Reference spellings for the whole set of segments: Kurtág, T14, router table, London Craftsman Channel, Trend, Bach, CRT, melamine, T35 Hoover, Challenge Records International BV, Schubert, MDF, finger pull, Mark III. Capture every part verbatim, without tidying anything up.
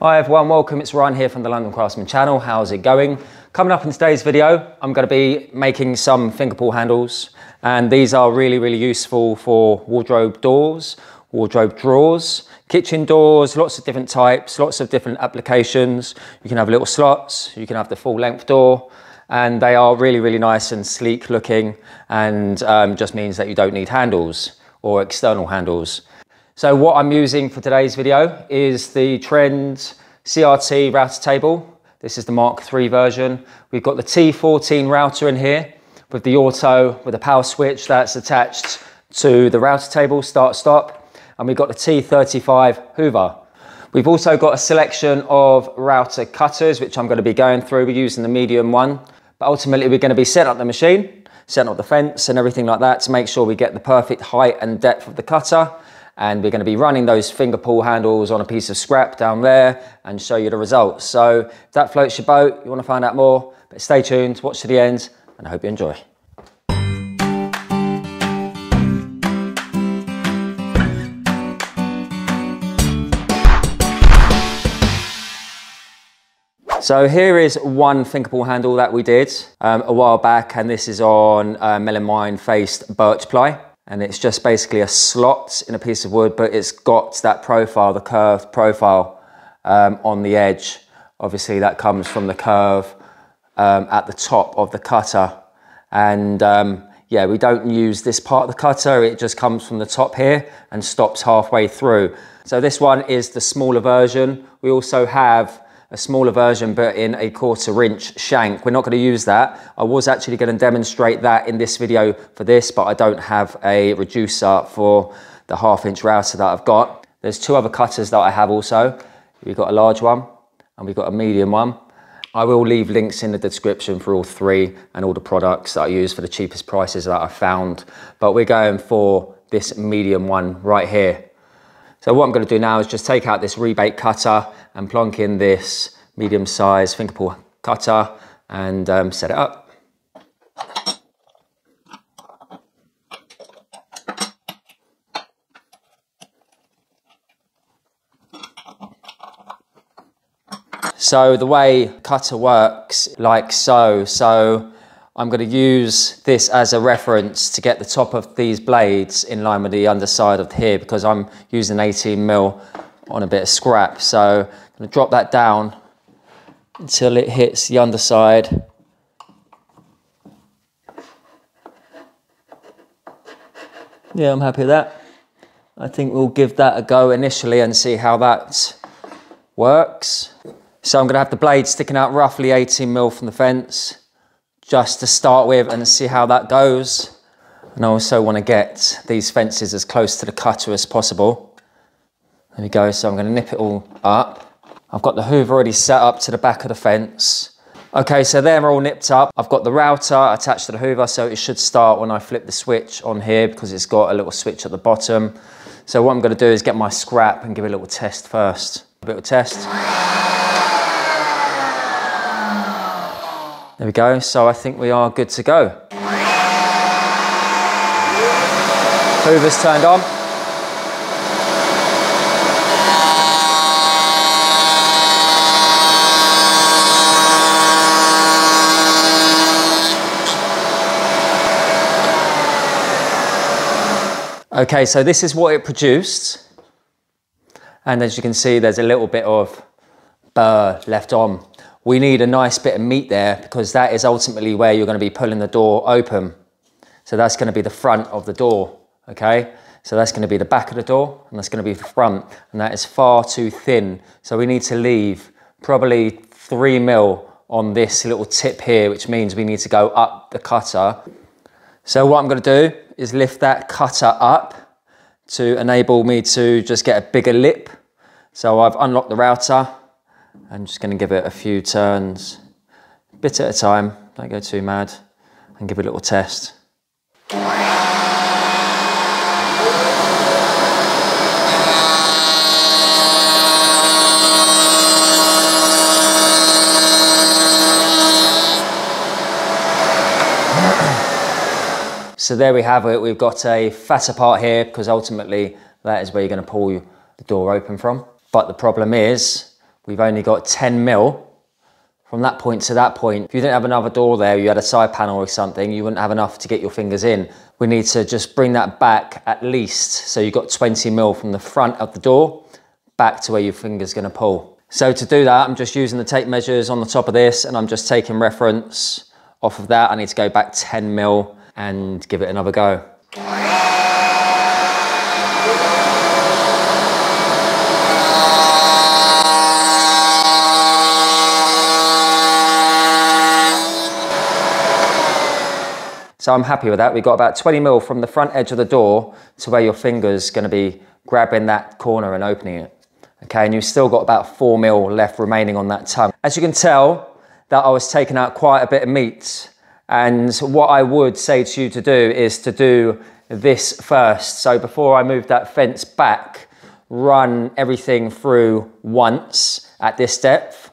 Hi everyone, welcome. It's Ryan here from the London Craftsman Channel. How's it going? Coming up in today's video, I'm going to be making some finger pull handles, and these are really, really useful for wardrobe doors, wardrobe drawers, kitchen doors, lots of different types, lots of different applications. You can have little slots, you can have the full length door, and they are really, really nice and sleek looking, and um, just means that you don't need handles or external handles. So what I'm using for today's video is the Trend C R T router table. This is the Mark three version. We've got the T fourteen router in here with the auto, with a power switch that's attached to the router table, start, stop. And we've got the T thirty-five Hoover. We've also got a selection of router cutters, which I'm gonna be going through. We're using the medium one, but ultimately we're gonna be setting up the machine, setting up the fence and everything like that to make sure we get the perfect height and depth of the cutter. And we're going to be running those finger pull handles on a piece of scrap down there and show you the results. So if that floats your boat, you want to find out more, but stay tuned, watch to the end, and I hope you enjoy. So here is one finger pull handle that we did um, a while back, and this is on uh, melamine faced birch ply. And it's just basically a slot in a piece of wood, but it's got that profile, the curved profile um, on the edge. Obviously that comes from the curve um, at the top of the cutter. And um, yeah, we don't use this part of the cutter. It just comes from the top here and stops halfway through. So this one is the smaller version. We also have a smaller version, but in a quarter inch shank. We're not going to use that. I was actually going to demonstrate that in this video for this, but I don't have a reducer for the half inch router that I've got. There's two other cutters that I have also. We've got a large one and we've got a medium one. I will leave links in the description for all three and all the products that I use for the cheapest prices that I found, but we're going for this medium one right here. So what I'm going to do now is just take out this rebate cutter and plonk in this medium size finger pull cutter and um, set it up. So the way cutter works, like so, so I'm going to use this as a reference to get the top of these blades in line with the underside of here, because I'm using eighteen mil on a bit of scrap. So I'm going to drop that down until it hits the underside. Yeah, I'm happy with that. I think we'll give that a go initially and see how that works. So I'm going to have the blade sticking out roughly eighteen mil from the fence, just to start with and see how that goes. And I also want to get these fences as close to the cutter as possible. There we go, so I'm going to nip it all up. I've got the Hoover already set up to the back of the fence. Okay, so they're all nipped up. I've got the router attached to the Hoover, so it should start when I flip the switch on here, because it's got a little switch at the bottom. So what I'm going to do is get my scrap and give it a little test first. A bit of a test. There we go, so I think we are good to go. Hoover's turned on. Okay, so this is what it produced. And as you can see, there's a little bit of burr left on. We need a nice bit of meat there, because that is ultimately where you're going to be pulling the door open. So that's going to be the front of the door, okay? So that's going to be the back of the door, and that's going to be the front, and that is far too thin. So we need to leave probably three mil on this little tip here, which means we need to go up the cutter. So what I'm going to do is lift that cutter up to enable me to just get a bigger lip. So I've unlocked the router. I'm just going to give it a few turns, a bit at a time, don't go too mad, and give it a little test. So there we have it, we've got a fatter part here, because ultimately that is where you're going to pull the door open from. But the problem is, we've only got ten mil from that point to that point. If you didn't have another door there, you had a side panel or something, you wouldn't have enough to get your fingers in. We need to just bring that back at least. So you've got twenty mil from the front of the door back to where your finger's gonna pull. So to do that, I'm just using the tape measures on the top of this, and I'm just taking reference off of that. I need to go back ten mil and give it another go. So I'm happy with that. We've got about twenty mil from the front edge of the door to where your finger's gonna be grabbing that corner and opening it. Okay, and you've still got about four mil left remaining on that tongue. As you can tell, that I was taking out quite a bit of meat. And what I would say to you to do is to do this first. So before I move that fence back, run everything through once at this depth,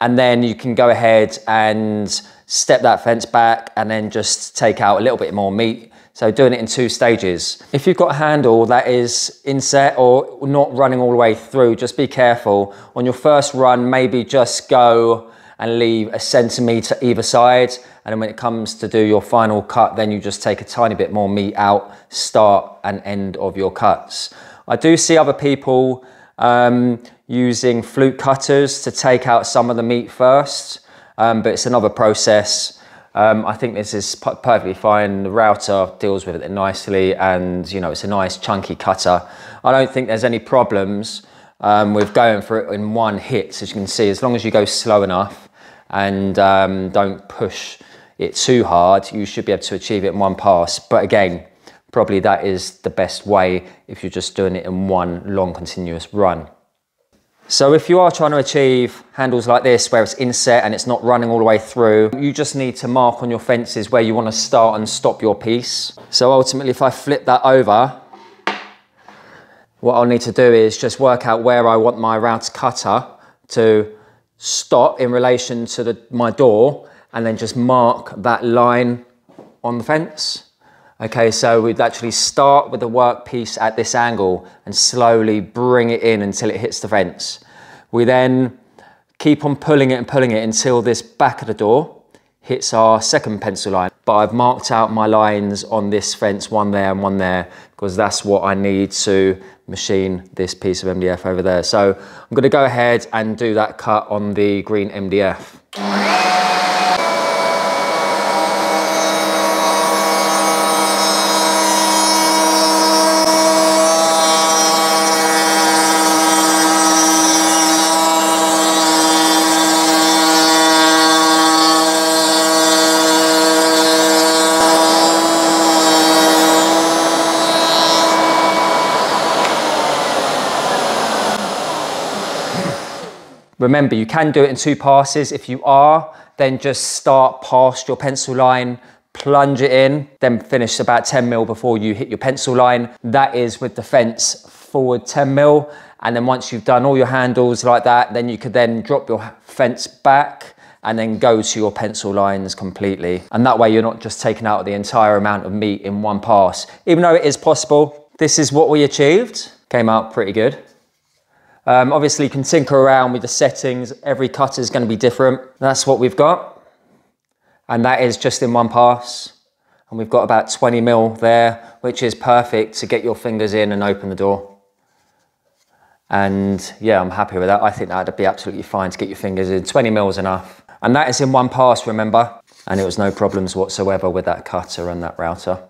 and then you can go ahead and step that fence back and then just take out a little bit more meat. So doing it in two stages. If you've got a handle that is inset or not running all the way through, just be careful. On your first run, maybe just go and leave a centimetre either side. And then when it comes to do your final cut, then you just take a tiny bit more meat out, start and end of your cuts. I do see other people um, using flute cutters to take out some of the meat first. Um, but it's another process. Um, I think this is perfectly fine. The router deals with it nicely, and you know, it's a nice chunky cutter. I don't think there's any problems um, with going for it in one hit, as you can see. As long as you go slow enough and um, don't push it too hard, you should be able to achieve it in one pass. But again, probably that is the best way if you're just doing it in one long continuous run. So if you are trying to achieve handles like this, where it's inset and it's not running all the way through, you just need to mark on your fences where you want to start and stop your piece. So ultimately, if I flip that over, what I'll need to do is just work out where I want my router cutter to stop in relation to the, my door, and then just mark that line on the fence. Okay, so we'd actually start with the workpiece at this angle and slowly bring it in until it hits the fence. We then keep on pulling it and pulling it until this back of the door hits our second pencil line. But I've marked out my lines on this fence, one there and one there, because that's what I need to machine this piece of M D F over there. So I'm gonna go ahead and do that cut on the green M D F. Remember, you can do it in two passes. If you are, then just start past your pencil line, plunge it in, then finish about ten mil before you hit your pencil line. That is with the fence forward ten mil. And then once you've done all your handles like that, then you could then drop your fence back and then go to your pencil lines completely. And that way you're not just taking out the entire amount of meat in one pass. Even though it is possible, this is what we achieved. Came out pretty good. Um, obviously, you can tinker around with the settings. Every cutter is going to be different. That's what we've got. And that is just in one pass. And we've got about twenty mil there, which is perfect to get your fingers in and open the door. And yeah, I'm happy with that. I think that'd be absolutely fine to get your fingers in. twenty mil is enough. And that is in one pass, remember? And it was no problems whatsoever with that cutter and that router.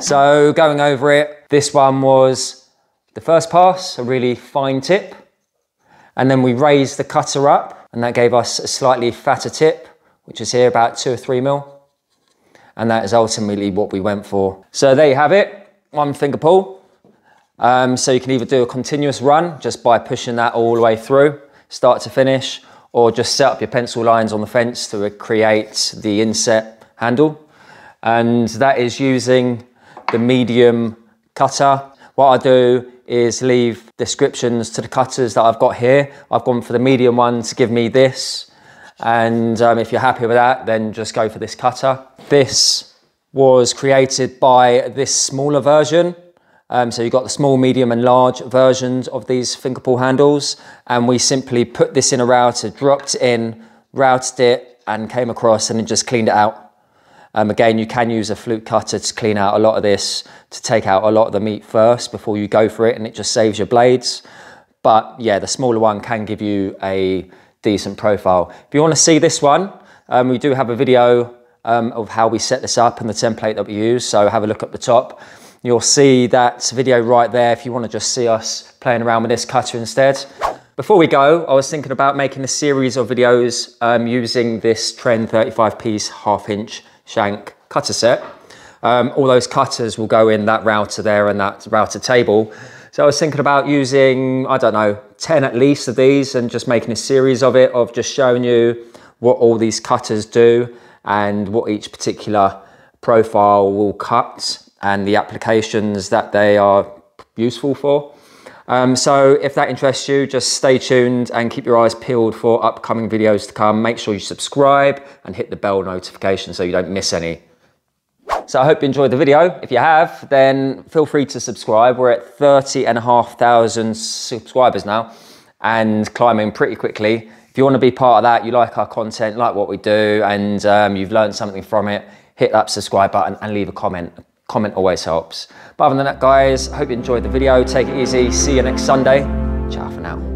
So going over it, this one was the first pass, a really fine tip, and then we raised the cutter up, and that gave us a slightly fatter tip, which is here about two or three mil, and that is ultimately what we went for. So there you have it, one finger pull. Um, so you can either do a continuous run just by pushing that all the way through, start to finish, or just set up your pencil lines on the fence to create the inset handle, and that is using the medium cutter. What I do is leave descriptions to the cutters that I've got here. I've gone for the medium one to give me this. And um, if you're happy with that, then just go for this cutter. This was created by this smaller version Um, so you've got the small, medium and large versions of these finger pull handles, and we simply put this in a router, dropped in, routed it and came across and then just cleaned it out. Um, again, you can use a flute cutter to clean out a lot of this, to take out a lot of the meat first before you go for it, and it just saves your blades. But yeah, the smaller one can give you a decent profile. If you want to see this one, um, we do have a video um, of how we set this up and the template that we use, so have a look at the top. You'll see that video right there if you want to just see us playing around with this cutter instead. Before we go, I was thinking about making a series of videos um, using this Trend thirty-five piece half inch shank cutter set. Um, all those cutters will go in that router there and that router table. So I was thinking about using, I don't know, ten at least of these and just making a series of it, of just showing you what all these cutters do and what each particular profile will cut and the applications that they are useful for. Um, so if that interests you, just stay tuned and keep your eyes peeled for upcoming videos to come. Make sure you subscribe and hit the bell notification so you don't miss any. So I hope you enjoyed the video. If you have, then feel free to subscribe. We're at thirty and a half thousand subscribers now and climbing pretty quickly. If you want to be part of that, you like our content, like what we do, and um, you've learned something from it, hit that subscribe button and leave a comment. Comment always helps. But other than that, guys, I hope you enjoyed the video. Take it easy. See you next Sunday. Ciao for now.